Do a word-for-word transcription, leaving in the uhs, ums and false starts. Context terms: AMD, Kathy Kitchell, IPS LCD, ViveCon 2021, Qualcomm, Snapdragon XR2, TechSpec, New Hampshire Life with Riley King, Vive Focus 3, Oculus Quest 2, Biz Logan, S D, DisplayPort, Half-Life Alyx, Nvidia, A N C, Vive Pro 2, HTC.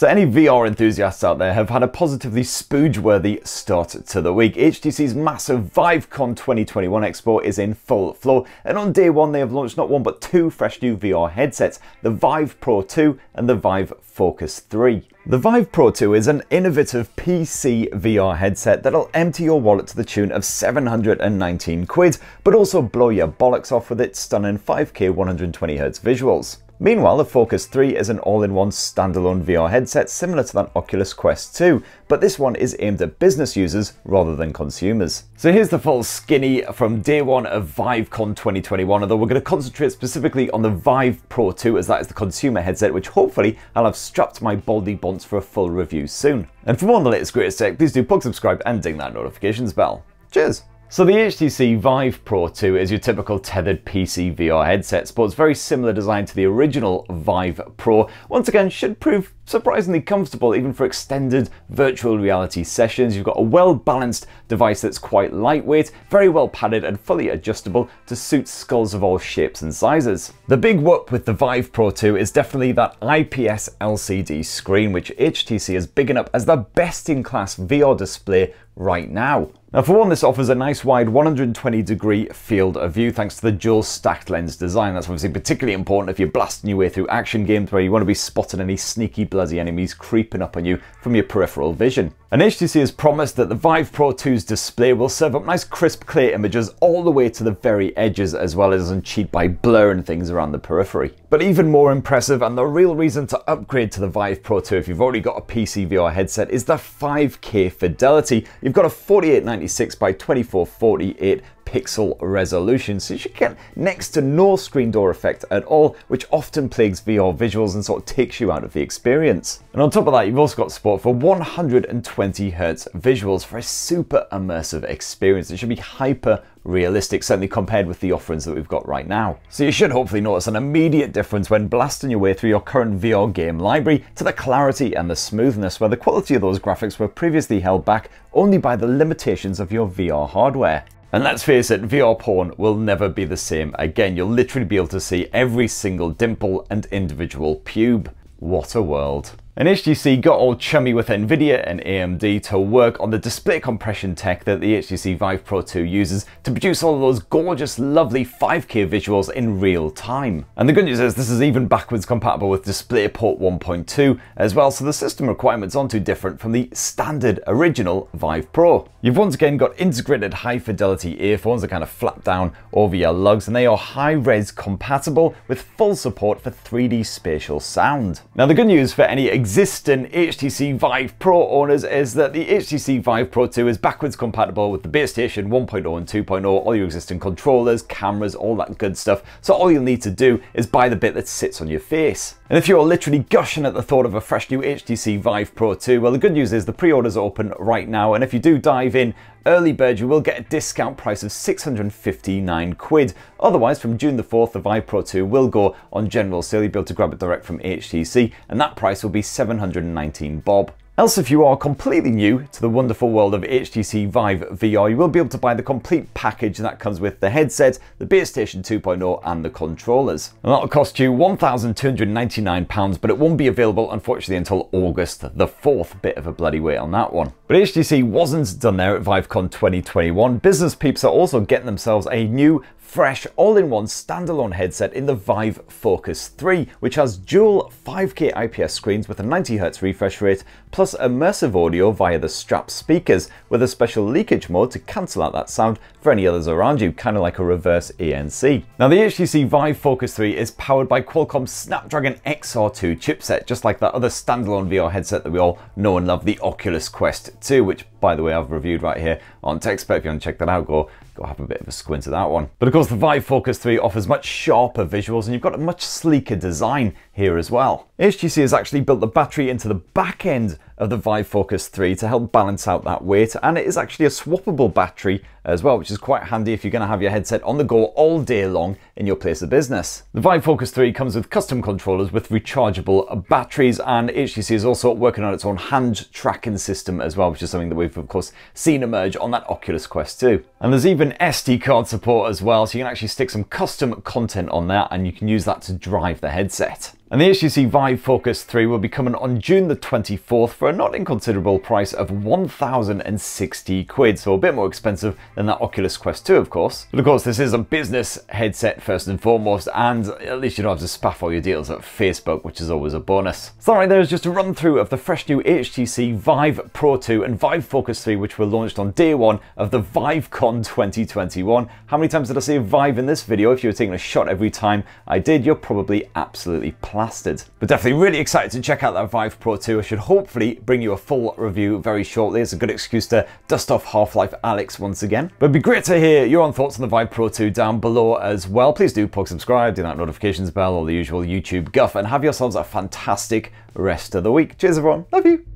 So any V R enthusiasts out there have had a positively spooge-worthy start to the week. H T C's massive ViveCon twenty twenty-one Expo is in full flow, and on day one they have launched not one but two fresh new V R headsets, the Vive Pro two and the Vive Focus three. The Vive Pro two is an innovative P C V R headset that'll empty your wallet to the tune of seven hundred nineteen quid, but also blow your bollocks off with its stunning five K one hundred twenty hertz visuals. Meanwhile, the Focus three is an all-in-one standalone V R headset similar to that Oculus Quest two, but this one is aimed at business users rather than consumers. So here's the full skinny from day one of ViveCon twenty twenty-one, although we're going to concentrate specifically on the Vive Pro two, as that is the consumer headset, which hopefully I'll have strapped my baldy bonds for a full review soon. And for more on the latest greatest tech, please do plug, subscribe and ding that notifications bell. Cheers! So the H T C Vive Pro two is your typical tethered P C V R headset, but it's very similar design to the original Vive Pro. Once again, should prove surprisingly comfortable even for extended virtual reality sessions. You've got a well-balanced device that's quite lightweight, very well padded and fully adjustable to suit skulls of all shapes and sizes. The big whoop with the Vive Pro two is definitely that I P S L C D screen, which H T C is bigging up as the best-in-class V R display right now. Now for one, this offers a nice wide one hundred twenty degree field of view thanks to the dual stacked lens design. That's obviously particularly important if you're blasting your way through action games where you want to be spotting any sneaky bloody enemies creeping up on you from your peripheral vision. And H T C has promised that the Vive Pro two's display will serve up nice crisp clear images all the way to the very edges, as well as doesn't cheat by blurring things around the periphery. But even more impressive, and the real reason to upgrade to the Vive Pro two if you've already got a P C V R headset, is the five K fidelity. You've got a forty-eight ninety-six by twenty-four forty-eight pixel resolution, so you should get next to no screen door effect at all, which often plagues V R visuals and sort of takes you out of the experience. And on top of that, you've also got support for one hundred twenty hertz visuals for a super immersive experience. It should be hyper realistic, certainly compared with the offerings that we've got right now. So you should hopefully notice an immediate difference when blasting your way through your current V R game library to the clarity and the smoothness, where the quality of those graphics were previously held back only by the limitations of your V R hardware. And let's face it, V R porn will never be the same again. You'll literally be able to see every single dimple and individual pube. What a world. And H T C got all chummy with Nvidia and A M D to work on the display compression tech that the H T C Vive Pro two uses to produce all of those gorgeous, lovely five K visuals in real time. And the good news is this is even backwards compatible with DisplayPort one point two as well, so the system requirements aren't too different from the standard original Vive Pro. You've once again got integrated high-fidelity earphones that kind of flap down over your lugs, and they are high-res compatible with full support for three D spatial sound. Now the good news for any existing Existing H T C Vive Pro owners is that the H T C Vive Pro two is backwards compatible with the base station one point oh and two point oh, all your existing controllers, cameras, all that good stuff. So all you'll need to do is buy the bit that sits on your face. And if you're literally gushing at the thought of a fresh new H T C Vive Pro two, well, the good news is the pre-orders are open right now, and if you do dive in early bird, you will get a discount price of six hundred fifty-nine quid. Otherwise, from June the fourth, the Vive Pro two will go on general sale. You'll be able to grab it direct from H T C, and that price will be seven hundred nineteen bob. Else, if you are completely new to the wonderful world of H T C Vive V R, you will be able to buy the complete package that comes with the headset, the base station two point oh and the controllers. And that'll cost you one thousand two hundred ninety-nine pounds, but it won't be available, unfortunately, until August the fourth. Bit of a bloody wait on that one. But H T C wasn't done there at ViveCon twenty twenty-one. Business peeps are also getting themselves a new fresh all-in-one standalone headset in the Vive Focus three, which has dual five K I P S screens with a ninety hertz refresh rate, plus immersive audio via the strap speakers, with a special leakage mode to cancel out that sound for any others around you, kind of like a reverse A N C. Now the H T C Vive Focus three is powered by Qualcomm's Snapdragon X R two chipset, just like that other standalone V R headset that we all know and love, the Oculus Quest two, which, by the way, I've reviewed right here on TechSpec. If you want to check that out, go, go have a bit of a squint at that one. But of course, the Vive Focus three offers much sharper visuals, and you've got a much sleeker design here as well. H T C has actually built the battery into the back end of the Vive Focus three to help balance out that weight, and it is actually a swappable battery as well, which is quite handy if you're going to have your headset on the go all day long in your place of business. The Vive Focus three comes with custom controllers with rechargeable batteries, and H T C is also working on its own hand tracking system as well, which is something that we've of course seen emerge on that Oculus Quest two. And there's even S D card support as well, so you can actually stick some custom content on there and you can use that to drive the headset. And the H T C Vive Focus three will be coming on June the twenty-fourth for a not inconsiderable price of one thousand sixty quid, so a bit more expensive than that Oculus Quest two, of course. But of course, this is a business headset first and foremost, and at least you don't have to spaff all your deals at Facebook, which is always a bonus. So right, there is just a run through of the fresh new H T C Vive Pro two and Vive Focus three, which were launched on day one of the ViveCon twenty twenty-one. How many times did I say Vive in this video? If you were taking a shot every time I did, you're probably absolutely planning. Blasted. But definitely really excited to check out that Vive Pro two. I should hopefully bring you a full review very shortly. It's a good excuse to dust off Half-Life Alyx once again. But it'd be great to hear your own thoughts on the Vive Pro two down below as well. Please do plug subscribe, do that notifications bell, all the usual YouTube guff, and have yourselves a fantastic rest of the week. Cheers everyone, love you!